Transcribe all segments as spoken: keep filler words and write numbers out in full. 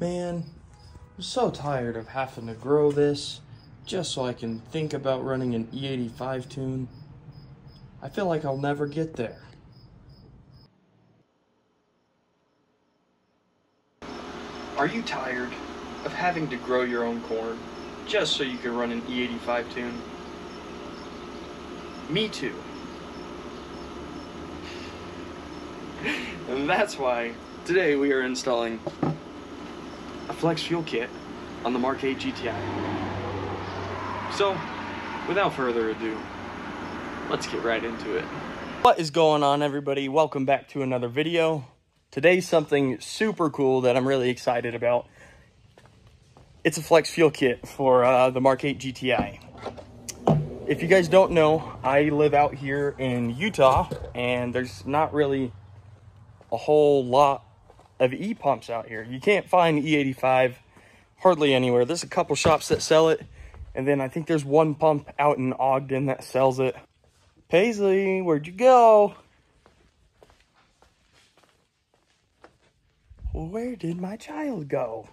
Man, I'm so tired of having to grow this just so I can think about running an E eighty-five tune. I feel like I'll never get there. Are you tired of having to grow your own corn just so you can run an E eighty-five tune? Me too. And that's why today we are installing a flex fuel kit on the Mark eight G T I. So, without further ado, let's get right into it. What is going on, everybody? Welcome back to another video. Today's something super cool that I'm really excited about. It's a flex fuel kit for uh, the Mark eight G T I. If you guys don't know, I live out here in Utah, and there's not really a whole lot of E-pumps out here. You can't find E eighty-five hardly anywhere. There's a couple shops that sell it, and then I think there's one pump out in Ogden that sells it. Paisley, where'd you go? Where did my child go?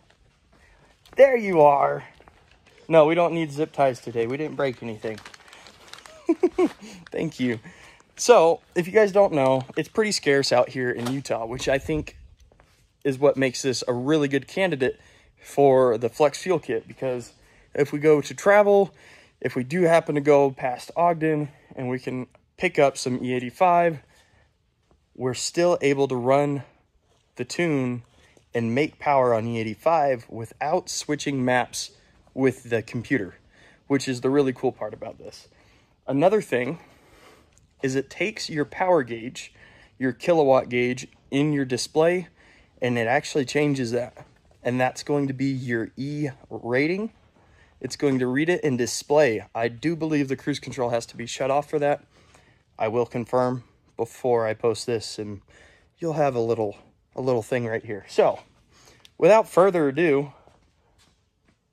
There you are. No, we don't need zip ties today. We didn't break anything. Thank you. So, if you guys don't know, it's pretty scarce out here in Utah, which I think is what makes this a really good candidate for the flex fuel kit, because if we go to travel, if we do happen to go past Ogden and we can pick up some E eighty-five, we're still able to run the tune and make power on E eighty-five without switching maps with the computer, which is the really cool part about this. Another thing is it takes your power gauge, your kilowatt gauge in your display, and it actually changes that. And that's going to be your E rating. It's going to read it and display. I do believe the cruise control has to be shut off for that. I will confirm before I post this, and you'll have a little a little thing right here. So, without further ado,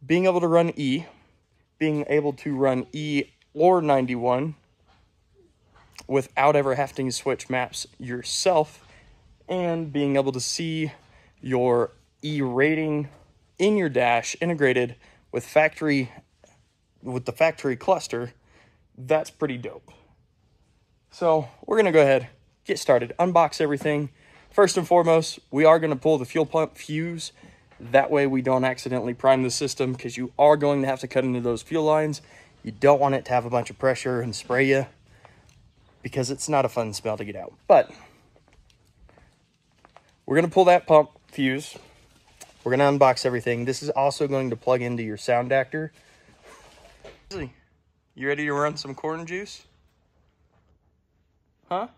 being able to run E, being able to run E or ninety-one without ever having to switch maps yourself, and being able to see your E rating in your dash integrated with factory, with the factory cluster, that's pretty dope. So we're gonna go ahead, get started, unbox everything. First and foremost, we are gonna pull the fuel pump fuse. That way we don't accidentally prime the system, because you are going to have to cut into those fuel lines. You don't want it to have a bunch of pressure and spray you, because it's not a fun smell to get out. But we're gonna pull that pump fuse. We're gonna unbox everything. This is also going to plug into your sound actor. You ready to run some corn juice? Huh?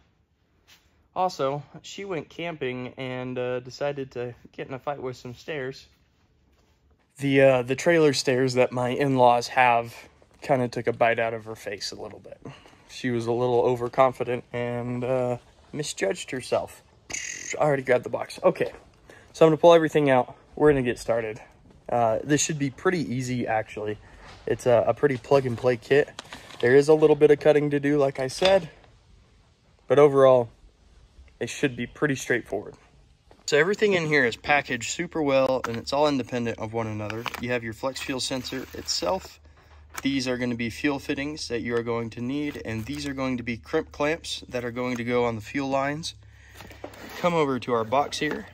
Also, she went camping and uh, decided to get in a fight with some stairs. The uh, the trailer stairs that my in-laws have kind of took a bite out of her face a little bit. She was a little overconfident and uh, misjudged herself. I already grabbed the box. Okay, so I'm going to pull everything out. We're going to get started. Uh, this should be pretty easy, actually. It's a, a pretty plug-and-play kit. There is a little bit of cutting to do, like I said, but overall, it should be pretty straightforward. So everything in here is packaged super well, and it's all independent of one another. You have your flex fuel sensor itself. These are going to be fuel fittings that you are going to need, and these are going to be crimp clamps that are going to go on the fuel lines. Come over to our box here.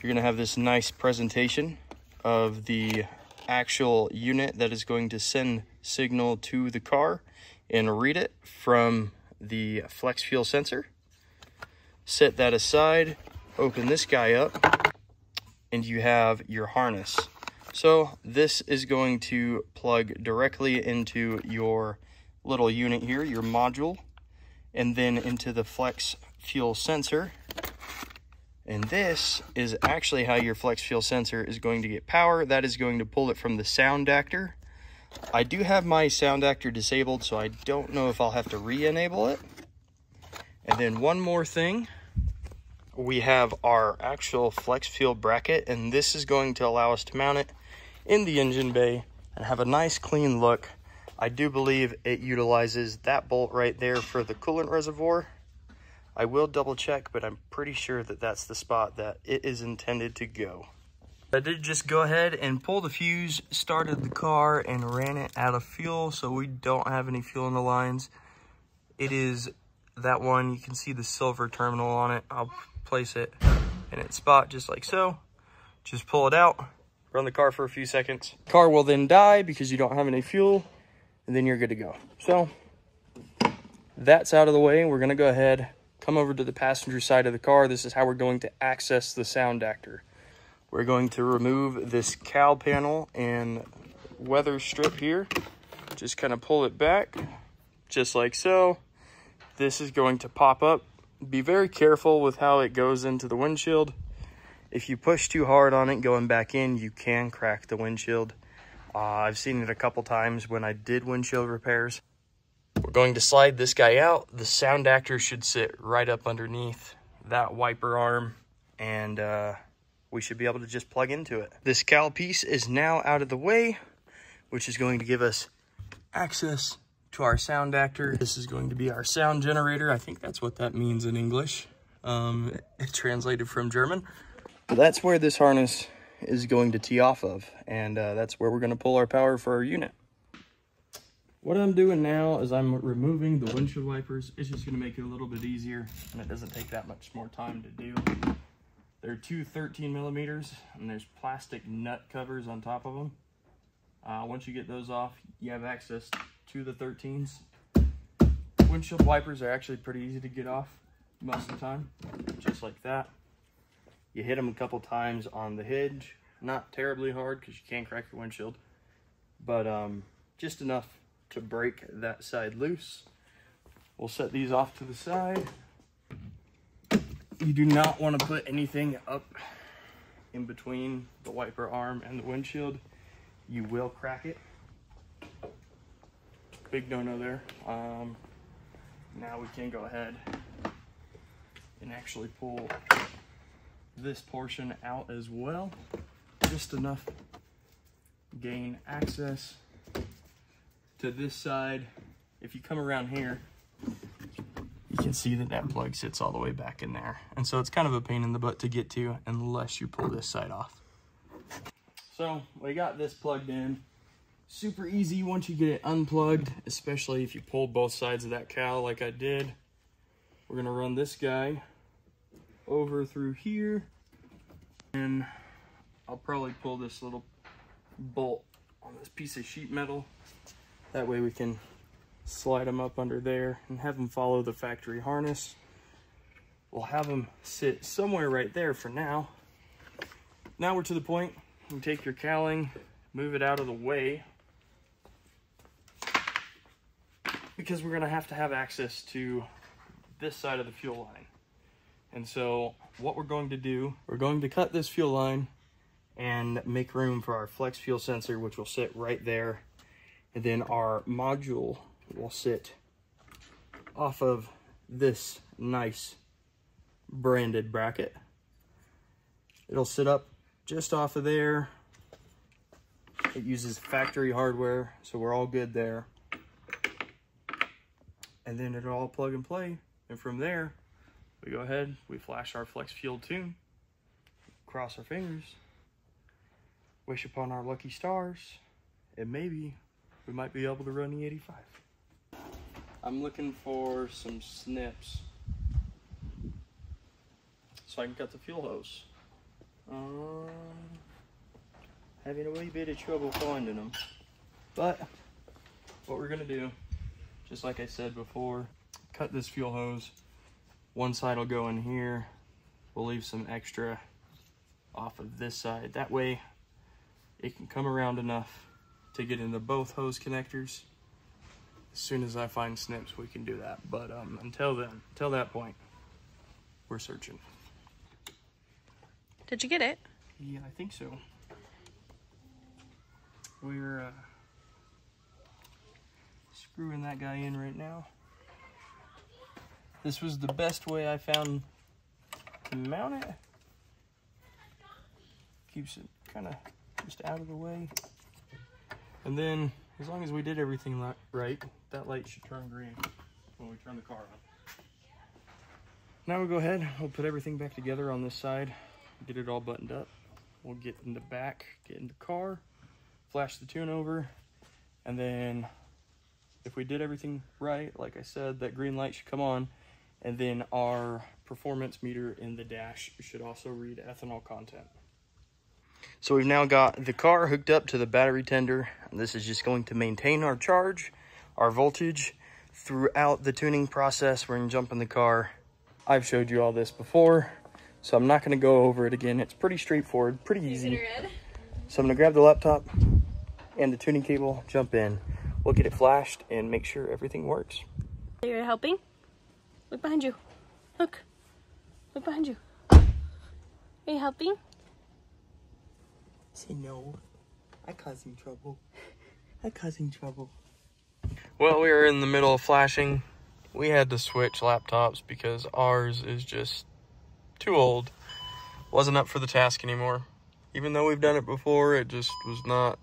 You're going to have this nice presentation of the actual unit that is going to send signal to the car and read it from the flex fuel sensor. Set that aside, open this guy up, and you have your harness. So this is going to plug directly into your little unit here, your module, and then into the flex fuel sensor. And this is actually how your flex fuel sensor is going to get power. That is going to pull it from the sound actor. I do have my sound actor disabled, so I don't know if I'll have to re-enable it. And then one more thing. We have our actual flex fuel bracket, and this is going to allow us to mount it in the engine bay and have a nice clean look. I do believe it utilizes that bolt right there for the coolant reservoir. I will double check, but I'm pretty sure that that's the spot that it is intended to go. I did just go ahead and pull the fuse, started the car, and ran it out of fuel, so we don't have any fuel in the lines. It is that one. You can see the silver terminal on it. I'll place it in its spot just like so. Just pull it out, run the car for a few seconds. Car will then die because you don't have any fuel, and then you're good to go. So that's out of the way. We're gonna go ahead, come over to the passenger side of the car. This is how we're going to access the sound actor. We're going to remove this cowl panel and weather strip here. Just kind of pull it back, just like so. This is going to pop up. Be very careful with how it goes into the windshield. If you push too hard on it going back in, you can crack the windshield. Uh, I've seen it a couple times when I did windshield repairs. We're going to slide this guy out. The sound actor should sit right up underneath that wiper arm, and uh, we should be able to just plug into it. This cowl piece is now out of the way, which is going to give us access to our sound actor. This is going to be our sound generator. I think that's what that means in English. Um, it translated from German. That's where this harness is going to tee off of, and uh, that's where we're going to pull our power for our unit. What I'm doing now is I'm removing the windshield wipers. It's just going to make it a little bit easier, and it doesn't take that much more time to do. There are two thirteen millimeters, and there's plastic nut covers on top of them. Uh, once you get those off, you have access to the thirteens. Windshield wipers are actually pretty easy to get off most of the time, just like that. You hit them a couple times on the hinge, not terribly hard because you can crack your windshield, but um, just enough to break that side loose. We'll set these off to the side. You do not want to put anything up in between the wiper arm and the windshield. You will crack it. Big no-no there. Um, now we can go ahead and actually pull this portion out as well. Just enough gain access to this side. If you come around here, you can see that that plug sits all the way back in there. And so it's kind of a pain in the butt to get to unless you pull this side off. So we got this plugged in. Super easy once you get it unplugged, especially if you pull both sides of that cowl like I did. We're gonna run this guy over through here, and I'll probably pull this little bolt on this piece of sheet metal. That way we can slide them up under there and have them follow the factory harness. We'll have them sit somewhere right there for now. Now we're to the point. You take your cowling, move it out of the way, because we're gonna have to have access to this side of the fuel line. And so what we're going to do, we're going to cut this fuel line and make room for our flex fuel sensor, which will sit right there. And then our module will sit off of this nice branded bracket. It'll sit up just off of there. It uses factory hardware, so we're all good there. And then it'll all plug and play. And from there, we go ahead, we flash our flex fuel tune, cross our fingers, wish upon our lucky stars, and maybe we might be able to run E eighty-five. I'm looking for some snips so I can cut the fuel hose. Um, having a wee bit of trouble finding them. But what we're gonna do, just like I said before, cut this fuel hose. One side will go in here. We'll leave some extra off of this side. That way it can come around enough to get into both hose connectors. As soon as I find snips, we can do that. But um, until then, until that point, we're searching. Did you get it? Yeah, I think so. We're uh, screwing that guy in right now. This was the best way I found to mount it. Keeps it kind of just out of the way. And then, as long as we did everything right, that light should turn green when we turn the car on. Now we'll go ahead, we'll put everything back together on this side, get it all buttoned up. We'll get in the back, get in the car, flash the tune over, and then if we did everything right, like I said, that green light should come on, and then our performance meter in the dash should also read ethanol content. So we've now got the car hooked up to the battery tender, and this is just going to maintain our charge, our voltage, throughout the tuning process. We're going to jump in the car. I've showed you all this before, so I'm not going to go over it again. It's pretty straightforward, pretty easy. So I'm going to grab the laptop and the tuning cable, jump in. We'll get it flashed and make sure everything works. You're helping? Look behind you. Look. Look behind you. Are you helping? Say no. I'm causing trouble. I'm causing trouble. Well, we were in the middle of flashing. We had to switch laptops because ours is just too old. Wasn't up for the task anymore. Even though we've done it before, it just was not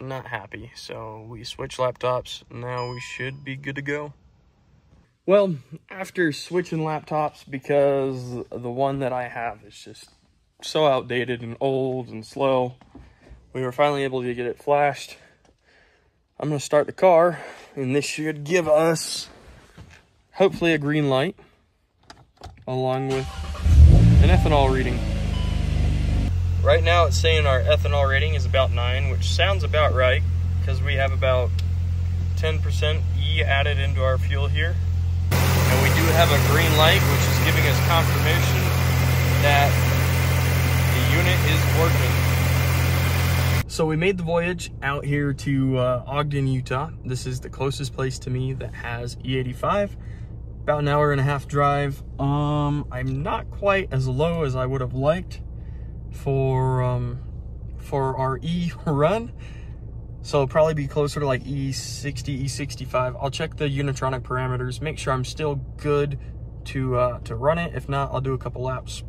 not happy. So we switched laptops. Now we should be good to go. Well, after switching laptops, because the one that I have is just so outdated and old and slow, we were finally able to get it flashed. I'm going to start the car, and this should give us hopefully a green light along with an ethanol reading. Right now it's saying our ethanol rating is about nine, which sounds about right because we have about ten percent E added into our fuel here. And we do have a green light, which is giving us confirmation that the unit is working. So we made the voyage out here to uh, Ogden, Utah. This is the closest place to me that has E eighty-five. About an hour and a half drive. Um, I'm not quite as low as I would have liked for, um, for our E run. So it'll probably be closer to like E sixty, E sixty-five. I'll check the Unitronic parameters, make sure I'm still good to uh, to run it. If not, I'll do a couple laps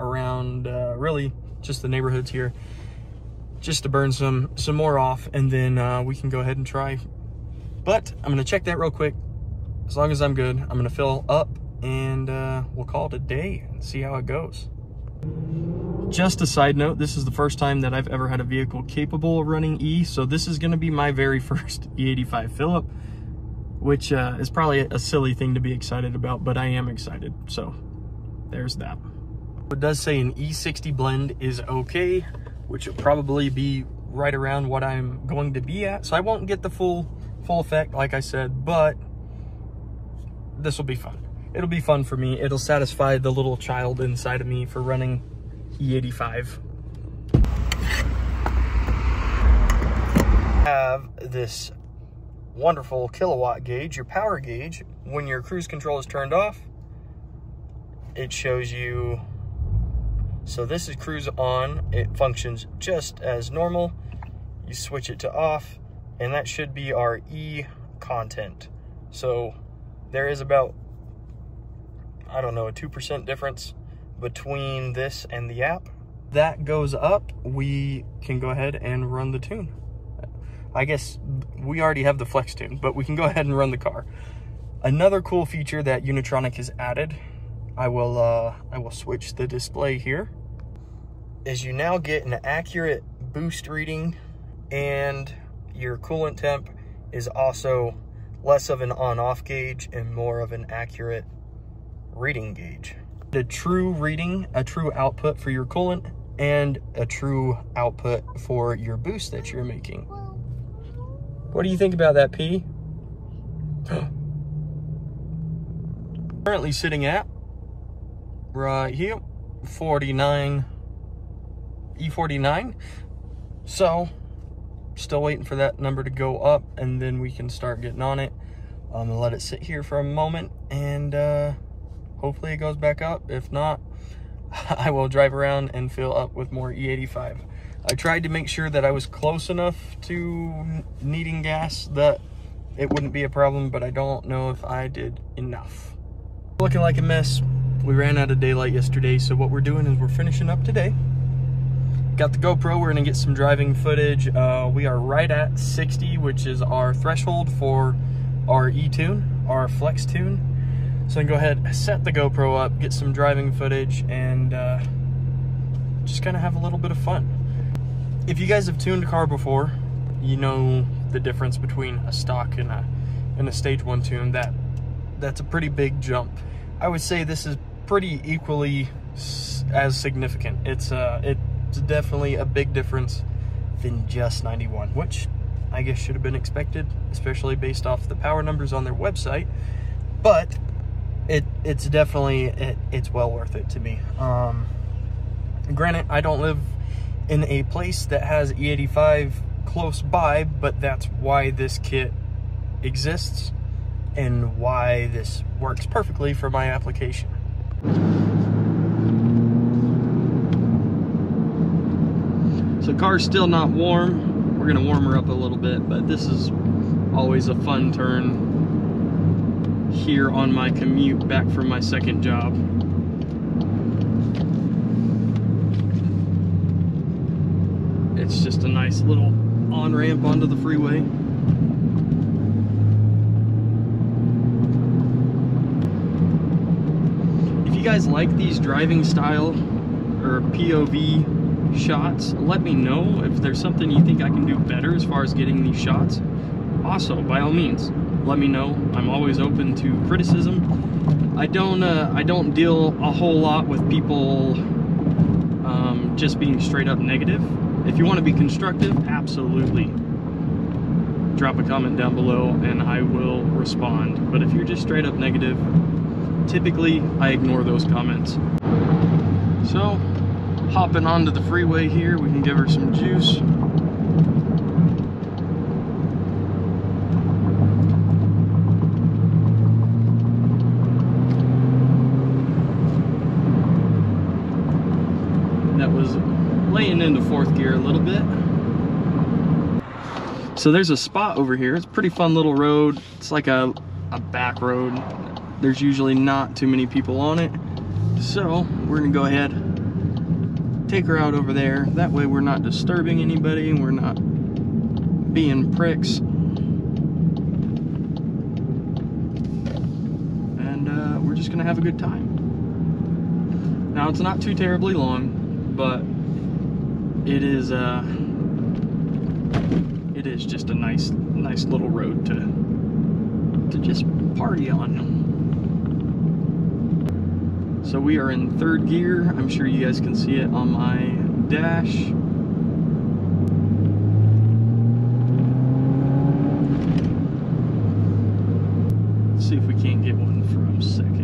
around uh, really just the neighborhoods here, just to burn some, some more off, and then uh, we can go ahead and try. But I'm gonna check that real quick. As long as I'm good, I'm gonna fill up, and uh, we'll call it a day and see how it goes. Just a side note, this is the first time that I've ever had a vehicle capable of running E, so this is going to be my very first E eighty-five fill-up, which uh, is probably a silly thing to be excited about, but I am excited, so there's that. It does say an E sixty blend is okay, which will probably be right around what I'm going to be at, so I won't get the full, full effect, like I said, but this will be fun. It'll be fun for me. It'll satisfy the little child inside of me for running E eighty-five. Have this wonderful kilowatt gauge, your power gauge. When your cruise control is turned off, it shows you. So this is cruise on. It functions just as normal. You switch it to off, and that should be our E content. So there is about, I don't know, a two percent difference between this and the app. That goes up, we can go ahead and run the tune. I guess we already have the flex tune, but we can go ahead and run the car. Another cool feature that Unitronic has added, I will uh, I will switch the display here, is you now get an accurate boost reading, and your coolant temp is also less of an on-off gauge and more of an accurate reading gauge. A true reading, a true output for your coolant, and a true output for your boost that you're making. What do you think about that, P? Currently sitting at, right here, forty-nine, E forty-nine. So, still waiting for that number to go up, and then we can start getting on it. I'm gonna let it sit here for a moment, and uh, hopefully it goes back up. If not, I will drive around and fill up with more E eighty-five. I tried to make sure that I was close enough to needing gas that it wouldn't be a problem, but I don't know if I did enough. Looking like a mess. We ran out of daylight yesterday, so what we're doing is we're finishing up today. Got the GoPro, we're gonna get some driving footage. Uh, we are right at sixty, which is our threshold for our E-tune, our flex tune. So I can go ahead, set the GoPro up, get some driving footage, and uh, just kind of have a little bit of fun. If you guys have tuned a car before, you know the difference between a stock and a and a stage one tune. That that's a pretty big jump. I would say this is pretty equally as significant. It's uh, it's definitely a big difference than just ninety-one, which I guess should have been expected, especially based off the power numbers on their website. But it it's definitely it, it's well worth it to me. Um, granted, I don't live in a place that has E eighty-five close by, but that's why this kit exists and why this works perfectly for my application. So the car's still not warm. We're gonna warm her up a little bit, but this is always a fun turn here on my commute back from my second job. It's just a nice little on-ramp onto the freeway. If you guys like these driving style or P O V shots, let me know if there's something you think I can do better as far as getting these shots. Also, by all means, let me know. I'm always open to criticism. I don't, uh, I don't deal a whole lot with people um, just being straight up negative. If you want to be constructive, absolutely drop a comment down below and I will respond. But if you're just straight up negative, typically I ignore those comments. So, hopping onto the freeway here, we can give her some juice. That was laying into fourth gear a little bit. So there's a spot over here. It's a pretty fun little road. It's like a, a back road. There's usually not too many people on it. So we're gonna go ahead, take her out over there. That way we're not disturbing anybody and we're not being pricks. And uh, we're just gonna have a good time. Now it's not too terribly long, but it is uh it is just a nice nice little road to to just party on. So we are in third gear. I'm sure you guys can see it on my dash. Let's see if we can't get one from second.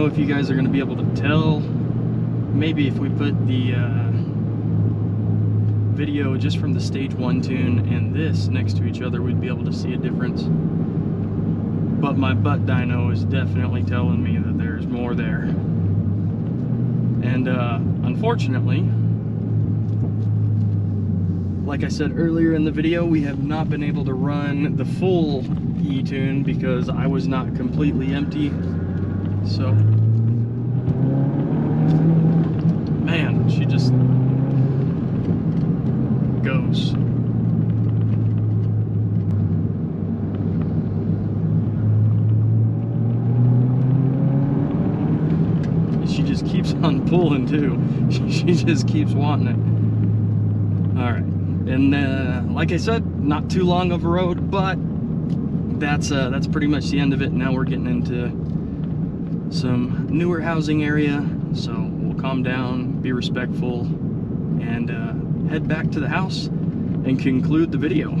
If you guys are going to be able to tell, maybe if we put the uh, video just from the stage one tune and this next to each other, we'd be able to see a difference. But my butt dyno is definitely telling me that there's more there. And uh, unfortunately, like I said earlier in the video, we have not been able to run the full E-tune because I was not completely empty. So, man, she just goes. She just keeps on pulling, too. She just keeps wanting it. All right. And uh, like I said, not too long of a road, but that's, uh, that's pretty much the end of it. Now we're getting into some newer housing area, so we'll calm down, be respectful, and uh, head back to the house and conclude the video.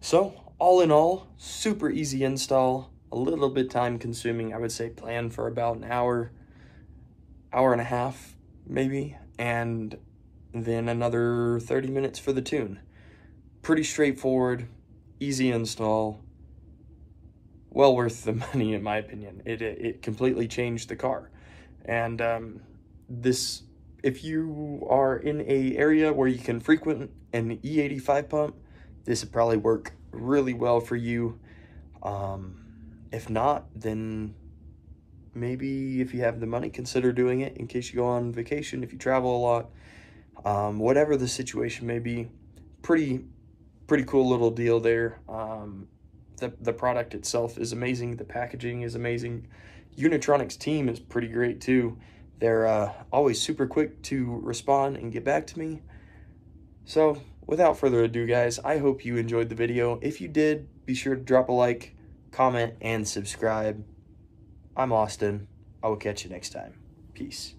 So all in all, super easy install, a little bit time consuming. I would say plan for about an hour, hour and a half maybe, and then another thirty minutes for the tune. Pretty straightforward, easy install. Well worth the money, in my opinion. It, it, it completely changed the car. And um, this, if you are in a area where you can frequent an E eighty-five pump, this would probably work really well for you. Um, if not, then maybe if you have the money, consider doing it in case you go on vacation, if you travel a lot. um, whatever the situation may be. Pretty, pretty cool little deal there. Um, the, the product itself is amazing. The packaging is amazing. Unitronic's team is pretty great too. They're uh, always super quick to respond and get back to me. So without further ado, guys, I hope you enjoyed the video. If you did, be sure to drop a like, comment, and subscribe. I'm Austin. I will catch you next time. Peace.